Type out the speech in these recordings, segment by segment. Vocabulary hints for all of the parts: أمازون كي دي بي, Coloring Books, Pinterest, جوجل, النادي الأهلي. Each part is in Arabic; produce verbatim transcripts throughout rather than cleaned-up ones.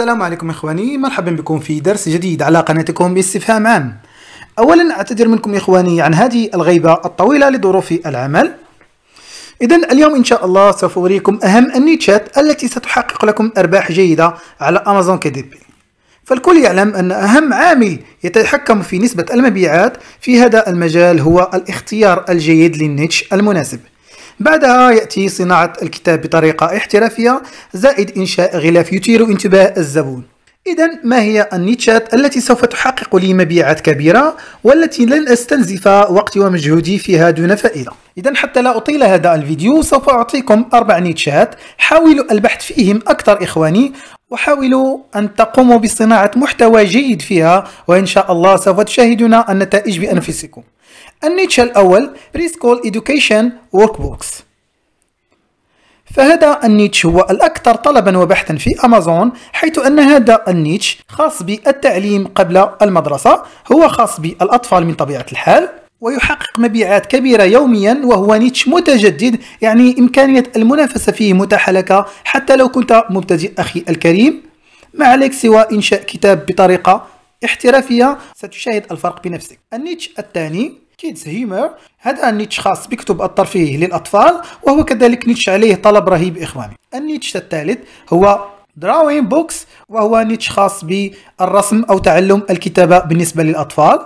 السلام عليكم إخواني، مرحبا بكم في درس جديد على قناتكم باستفهام عام. أولا أعتذر منكم إخواني عن هذه الغيبة الطويلة لظروف العمل. إذن اليوم إن شاء الله سوف أريكم أهم النيتشات التي ستحقق لكم أرباح جيدة على أمازون كي دي بي. فالكل يعلم أن أهم عامل يتحكم في نسبة المبيعات في هذا المجال هو الاختيار الجيد للنيتش المناسب. بعدها يأتي صناعة الكتاب بطريقة احترافية زائد إنشاء غلاف يثير انتباه الزبون. إذن ما هي النيتشات التي سوف تحقق لي مبيعات كبيرة والتي لن أستنزف وقتي ومجهودي فيها دون فائدة؟ إذن حتى لا أطيل هذا الفيديو سوف أعطيكم أربع نيتشات، حاولوا البحث فيهم أكثر إخواني، وحاولوا أن تقوموا بصناعة محتوى جيد فيها، وإن شاء الله سوف تشاهدون النتائج بأنفسكم. النيتش الأول بريسكول إدوكيشن ورك بوكس، فهذا النيتش هو الأكثر طلبا وبحثا في أمازون، حيث أن هذا النيتش خاص بالتعليم قبل المدرسة، هو خاص بالأطفال من طبيعة الحال، ويحقق مبيعات كبيرة يوميا، وهو نيتش متجدد، يعني إمكانية المنافسة فيه متاحة لك حتى لو كنت مبتدئ أخي الكريم. ما عليك سوى إنشاء كتاب بطريقة احترافية، ستشاهد الفرق بنفسك. النيتش الثاني كيدز هيومر، هذا النيتش خاص بكتب الترفيه للأطفال، وهو كذلك نيتش عليه طلب رهيب إخواني. النيتش الثالث هو دراوينج بوكس، وهو نيتش خاص بالرسم أو تعلم الكتابة بالنسبة للأطفال.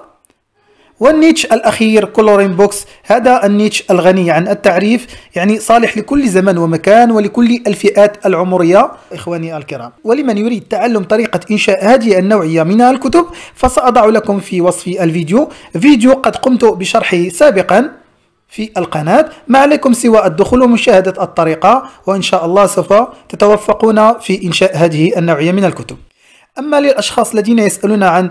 والنيتش الأخير كولورين بوكس، هذا النيتش الغني عن التعريف، يعني صالح لكل زمن ومكان ولكل الفئات العمرية إخواني الكرام. ولمن يريد تعلم طريقة إنشاء هذه النوعية من الكتب فسأضع لكم في وصف الفيديو فيديو قد قمت بشرحه سابقا في القناة. ما عليكم سوى الدخول ومشاهدة الطريقة، وإن شاء الله سوف تتوفقون في إنشاء هذه النوعية من الكتب. أما للأشخاص الذين يسألون عن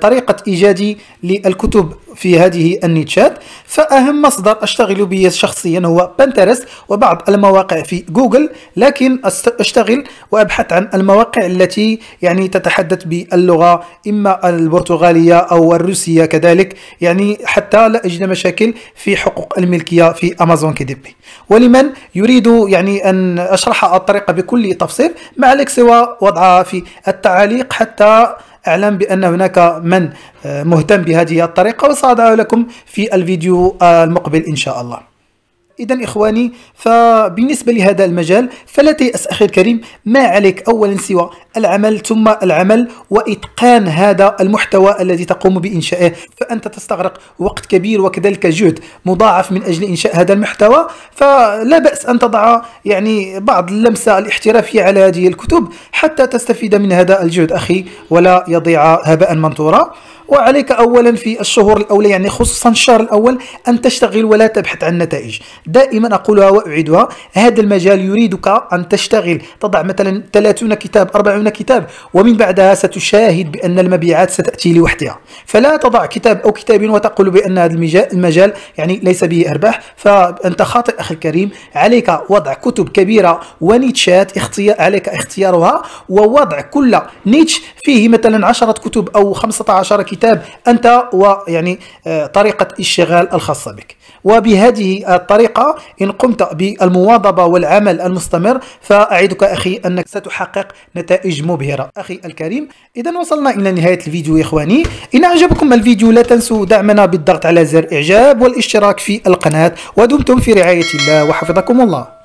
طريقة إيجادي للكتب في هذه النيتشات، فأهم مصدر أشتغل به شخصيا هو بنترست وبعض المواقع في جوجل، لكن أشتغل وأبحث عن المواقع التي يعني تتحدث باللغة إما البرتغالية أو الروسية كذلك، يعني حتى لا أجد مشاكل في حقوق الملكية في أمازون كي دي بي. ولمن يريد يعني أن أشرح الطريقة بكل تفصيل، ما عليك سوى وضعها في التعاليق حتى أعلم بأن هناك من مهتم بهذه الطريقة، وسأضع لكم في الفيديو المقبل إن شاء الله. إذن إخواني، فبالنسبة لهذا المجال فلا تيأس أخي الكريم، ما عليك أولا سوى العمل ثم العمل وإتقان هذا المحتوى الذي تقوم بإنشائه، فأنت تستغرق وقت كبير وكذلك جهد مضاعف من أجل إنشاء هذا المحتوى. فلا بأس أن تضع يعني بعض اللمسة الاحترافية على هذه الكتب حتى تستفيد من هذا الجهد أخي ولا يضيع هباء منثورا. وعليك أولا في الشهور الأولى، يعني خصوصا الشهر الأول، أن تشتغل ولا تبحث عن نتائج. دائما أقولها وأعيدها، هذا المجال يريدك أن تشتغل، تضع مثلا ثلاثين كتاب أربعين كتاب، ومن بعدها ستشاهد بأن المبيعات ستأتي لوحدها. فلا تضع كتاب أو كتابين وتقول بأن هذا المجال يعني ليس به أرباح، فأنت خاطئ أخي الكريم. عليك وضع كتب كبيرة ونيتشات اختيار، عليك اختيارها ووضع كل نيتش فيه مثلا عشرة كتب أو خمسة عشر كتاب كتاب أنت ويعني طريقة الشغال الخاصة بك. وبهذه الطريقة إن قمت بالمواظبة والعمل المستمر فأعدك أخي أنك ستحقق نتائج مبهرة أخي الكريم. إذن وصلنا إلى نهاية الفيديو إخواني. إن أعجبكم الفيديو لا تنسوا دعمنا بالضغط على زر إعجاب والاشتراك في القناة، ودمتم في رعاية الله وحفظكم الله.